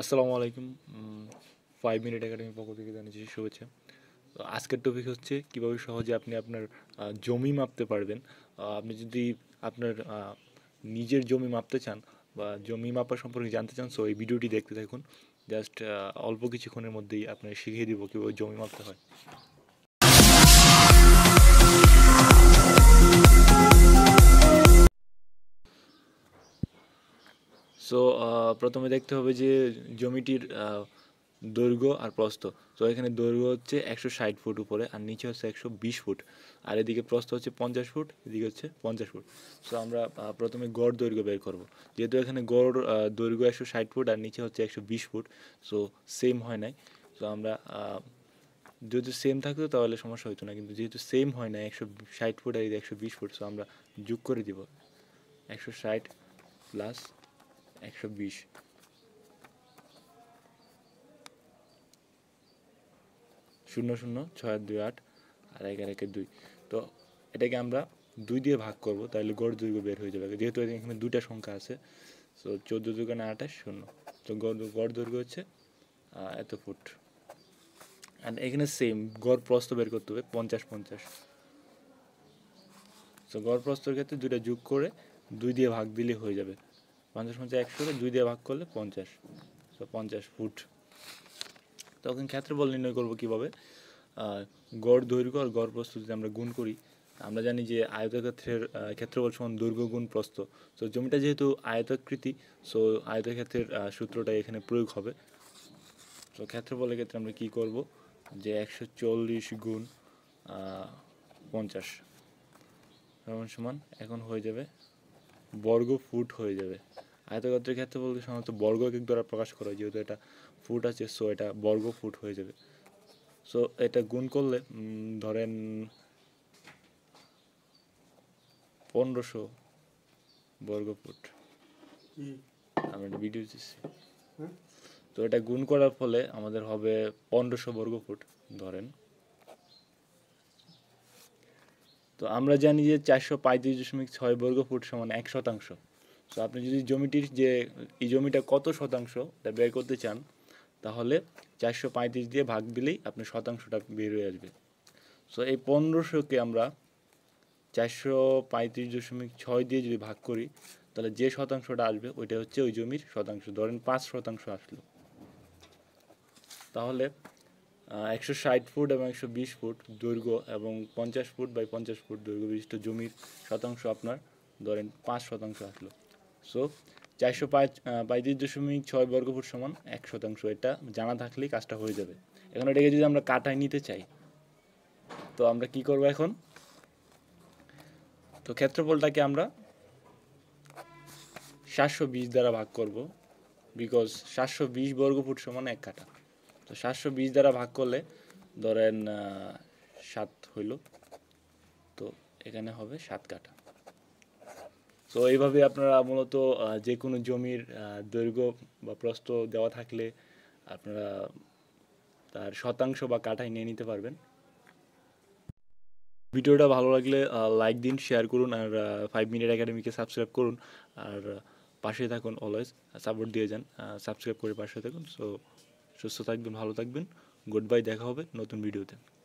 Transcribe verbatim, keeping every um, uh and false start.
আসসালামু আলাইকুম five minute academy পক্ষ থেকে জানিয়েছি শুভেচ্ছা। আজকের টপিক হচ্ছে কীভাবে সহজে আপনি আপনার জমি মাপতে পারবেন। আপনি যদি আপনার নিজের জমি মাপতে চান বা জমি মাপা সম্পর্কে জানতে চান, সো এই ভিডিওটি দেখতে থাকুন। জাস্ট অল্প কিছুক্ষণের মধ্যেই আপনার শিখিয়ে দেবো কীভাবে জমি মাপতে হয়। সো প্রথমে দেখতে হবে যে জমিটির দৈর্ঘ্য আর প্রস্থ। তো এখানে দৈর্ঘ্য হচ্ছে একশো ষাট ফুট উপরে, আর নিচে হচ্ছে একশো বিশ ফুট, আর এদিকে প্রস্থ হচ্ছে পঞ্চাশ ফুট, এদিকে হচ্ছে পঞ্চাশ ফুট। সো আমরা প্রথমে গড় দৈর্ঘ্য বের করব। যেহেতু এখানে গড় দৈর্ঘ্য একশো ষাট ফুট আর নিচে হচ্ছে একশো বিশ ফুট, সো সেম হয় নাই। তো আমরা যদি সেম থাকতো তাহলে সমস্যা হতো না, কিন্তু যেহেতু সেম হয় নাই, একশো ষাট ফুট আর একশো বিশ ফুট, সো আমরা যোগ করে দিব একশো ষাট প্লাস একশো বিশ। শূন্য শূন্য ছয় দুই আট আর এক আর একের দুই। তো এটাকে আমরা দুই দিয়ে ভাগ করব, তাহলে গড় দৈর্ঘ্য বের হয়ে যাবে। যেহেতু এখানে দুইটা সংখ্যা আছে, তো চোদ্দ দুগুণে আঠাশ শূন্য, তো গড় গড় দৈর্ঘ্য হচ্ছে এত ফুট। আর এখানে সেম গড় প্রস্থ বের করতে হবে পঞ্চাশ পঞ্চাশ। তো গড় প্রস্থের ক্ষেত্রে দুইটা যোগ করে দুই দিয়ে ভাগ দিলে হয়ে যাবে। পঞ্চাশ পঞ্চাশ একশো, দুই দিয়ে ভাগ করলে পঞ্চাশ, তো পঞ্চাশ ফুট। তখন ক্ষেত্রফল নির্ণয় করব কিভাবে? গড় দৈর্ঘ্য আর গড় প্রস্থ যদি আমরা গুণ করি, আমরা জানি যে আয়তক্ষেত্রের ক্ষেত্রফল সমান দৈর্ঘ্য গুণ প্রস্থ। তো জমিটা যেহেতু আয়তাকৃতি, সো আয়তক্ষেত্রের সূত্রটা এখানে প্রয়োগ হবে। তো ক্ষেত্রফলের ক্ষেত্রে আমরা কি করব, যে একশো চল্লিশ গুণ পঞ্চাশ সমান এখন হয়ে যাবে বর্গ ফুট হয়ে যাবে। আয়তক্ষেত্রের ক্ষেত্রফলকে সাধারণত বর্গ একক দ্বারা প্রকাশ করা হয়, যেহেতু এটা ফুট আছে, সো এটা বর্গ ফুট হয়ে যাবে। সো এটা গুণ করলে ধরেন পনেরোশো বর্গ ফুট আমরা ভিডিও দিচ্ছি। তো এটা গুণ করার ফলে আমাদের হবে পনেরোশো বর্গ ফুট ধরেন। তো আমরা জানি যে চারশো পঁয়ত্রিশ দশমিক ছয় বর্গ ফুট সমান এক শতাংশ। তো আপনি যদি জমিটির যে এই জমিটা কত শতাংশ এটা বের করতে চান, তাহলে চারশো পঁয়ত্রিশ দিয়ে ভাগ দিলেই আপনি শতাংশটা বের হয়ে আসবে। সো এই পনেরোশোকে আমরা চারশো পঁয়ত্রিশ দশমিক ছয় দিয়ে যদি ভাগ করি, তাহলে যে শতাংশটা আসবে ওইটা হচ্ছে ওই জমির শতাংশ। ধরেন পাঁচ শতাংশ আসলো, তাহলে একশো ষাট ফুট এবং একশো বিশ ফুট দৈর্ঘ্য এবং পঞ্চাশ ফুট বাই পঞ্চাশ ফুট দৈর্ঘ্য বিশিষ্ট জমির শতাংশ আপনার ধরেন পাঁচ শতাংশ আসলো। সো চারশো পঁয়ত্রিশ দশমিক ছয় বর্গ ফুট সমান এক শতাংশ, এটা জানা থাকলেই কাজটা হয়ে যাবে। এখন এটাকে যদি আমরা কাটায় নিতে চাই, তো আমরা কি করব এখন? তো ক্ষেত্রফলটাকে আমরা সাতশো বিশ দ্বারা ভাগ করব, বিকজ সাতশো বিশ বর্গ ফুট সমান এক কাঠা। তো সাতশো বিশ দ্বারা ভাগ করলে ধরেন সাত হইল, তো এখানে হবে সাত কাঠা। তো এইভাবে আপনারা মূলত যে কোনো জমির দৈর্ঘ্য বা প্রস্থ দেওয়া থাকলে আপনারা তার শতাংশ বা কাঠায় নিয়ে নিতে পারবেন। ভিডিওটা ভালো লাগলে লাইক দিন, শেয়ার করুন, আর ফাইভ মিনিট একাডেমিকে সাবস্ক্রাইব করুন, আর পাশে থাকুন, অলওয়েজ সাপোর্ট দিয়ে যান, সাবস্ক্রাইব করে পাশে থাকুন। সো সুস্থ থাকবেন, ভালো থাকবেন, গুড বাই, দেখা হবে নতুন ভিডিওতে।